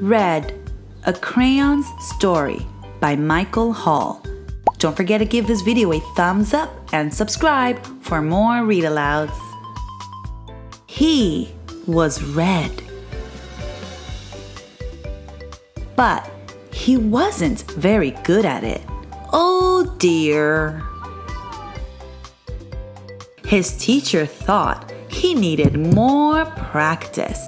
Red, A Crayon's Story by Michael Hall. Don't forget to give this video a thumbs up and subscribe for more read-alouds. He was red, but he wasn't very good at it. Oh dear! His teacher thought he needed more practice.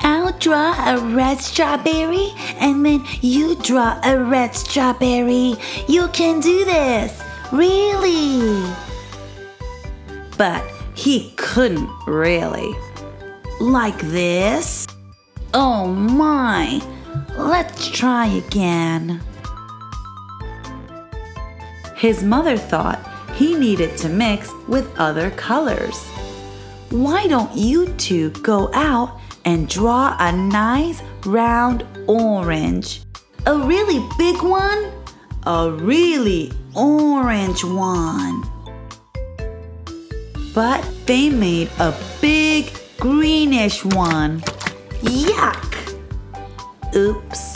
I'll draw a red strawberry and then you draw a red strawberry. You can do this, really. But he couldn't really. Like this? Oh my, let's try again. His mother thought he needed to mix with other colors. Why don't you two go out and draw a nice round orange? A really big one? A really orange one. But they made a big greenish one. Yuck! Oops.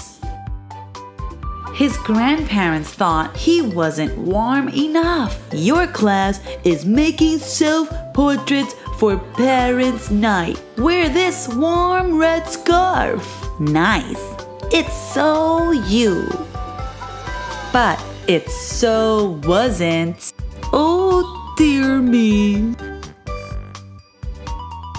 His grandparents thought he wasn't warm enough. Your class is making self-portraits for parents' night. Wear this warm red scarf. Nice. It's so you. But it so wasn't. Oh dear me.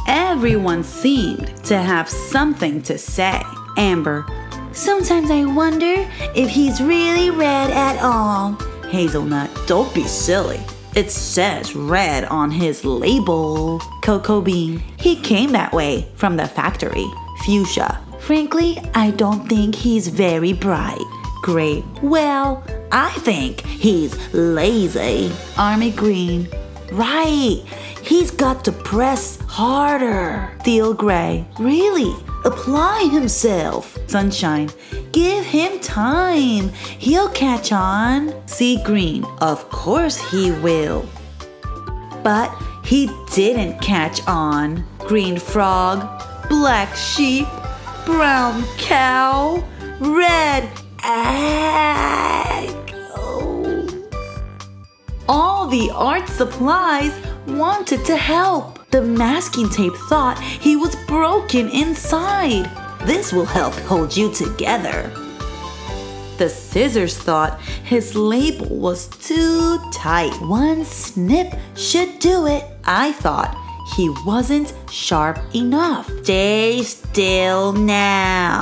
Everyone seemed to have something to say. Amber, sometimes I wonder if he's really red at all. Hazelnut, don't be silly. It says red on his label. Cocoa Bean, he came that way from the factory. Fuchsia, frankly, I don't think he's very bright. Grape, well, I think he's lazy. Army Green, right. He's got to press harder. Teal Gray, really, apply himself. Sunshine, give him time. He'll catch on. Sea Green, of course he will. But he didn't catch on. Green Frog, Black Sheep, Brown Cow, Red Egg. Oh. All the art supplies wanted to help. The masking tape thought he was broken inside. This will help hold you together. The scissors thought his label was too tight. One snip should do it. I thought he wasn't sharp enough. Stay still now.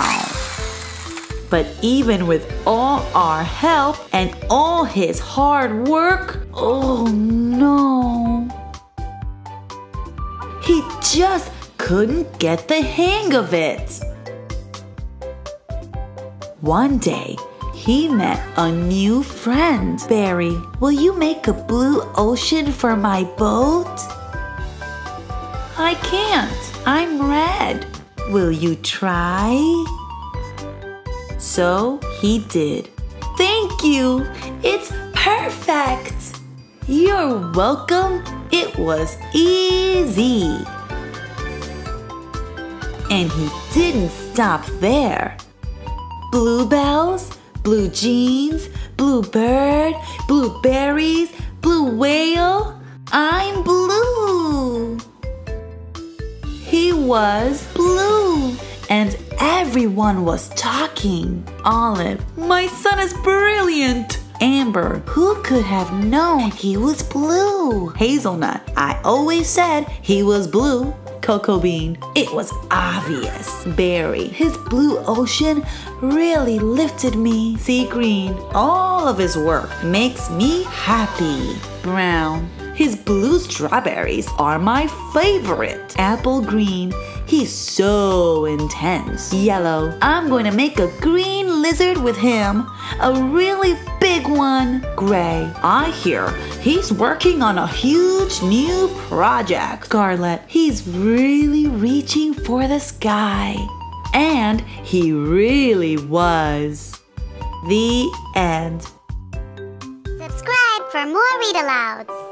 But even with all our help and all his hard work, oh no. He just couldn't get the hang of it. One day, he met a new friend. Barry, will you make a blue ocean for my boat? I can't. I'm red. Will you try? So he did. Thank you. It's perfect. You're welcome. It was easy. And he didn't stop there. Bluebells, blue jeans, blue bird, blueberries, blue whale. I'm blue. He was blue. And everyone was talking. Olive, my son is brilliant. Amber, who could have known he was blue? Hazelnut, I always said he was blue. Cocoa Bean, it was obvious. Berry, his blue ocean really lifted me. Sea Green, all of his work makes me happy. Brown, his blue strawberries are my favorite. Apple Green, he's so intense. Yellow, I'm going to make a green lizard with him. A really big one. Gray, I hear he's working on a huge new project. Scarlet, he's really reaching for the sky. And he really was. The end. Subscribe for more read-alouds.